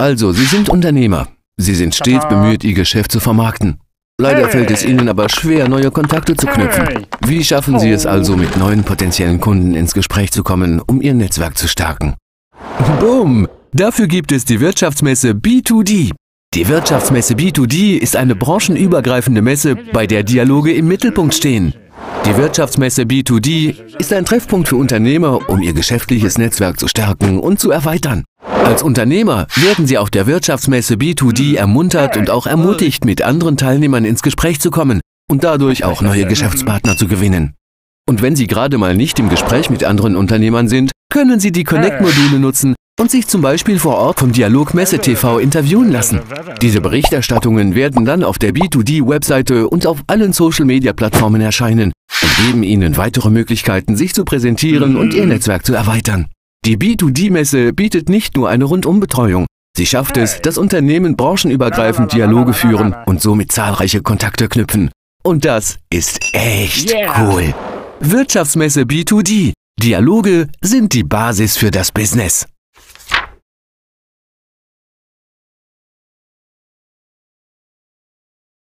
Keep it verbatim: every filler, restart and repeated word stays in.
Also, Sie sind Unternehmer. Sie sind stets bemüht, Ihr Geschäft zu vermarkten. Leider fällt es Ihnen aber schwer, neue Kontakte zu knüpfen. Wie schaffen Sie es also, mit neuen potenziellen Kunden ins Gespräch zu kommen, um Ihr Netzwerk zu stärken? Boom! Dafür gibt es die Wirtschaftsmesse B zwei D. Die Wirtschaftsmesse B zwei D ist eine branchenübergreifende Messe, bei der Dialoge im Mittelpunkt stehen. Die Wirtschaftsmesse B zwei D ist ein Treffpunkt für Unternehmer, um ihr geschäftliches Netzwerk zu stärken und zu erweitern. Als Unternehmer werden Sie auf der Wirtschaftsmesse B zwei D ermuntert und auch ermutigt, mit anderen Teilnehmern ins Gespräch zu kommen und dadurch auch neue Geschäftspartner zu gewinnen. Und wenn Sie gerade mal nicht im Gespräch mit anderen Unternehmern sind, können Sie die Connect-Module nutzen und sich zum Beispiel vor Ort vom Dialog Messe T V interviewen lassen. Diese Berichterstattungen werden dann auf der B zwei D-Webseite und auf allen Social-Media-Plattformen erscheinen und geben Ihnen weitere Möglichkeiten, sich zu präsentieren und Ihr Netzwerk zu erweitern. Die B zwei D-Messe bietet nicht nur eine Rundumbetreuung, sie schafft es, dass Unternehmen branchenübergreifend Dialoge führen und somit zahlreiche Kontakte knüpfen. Und das ist echt cool! Wirtschaftsmesse B zwei D. Dialoge sind die Basis für das Business.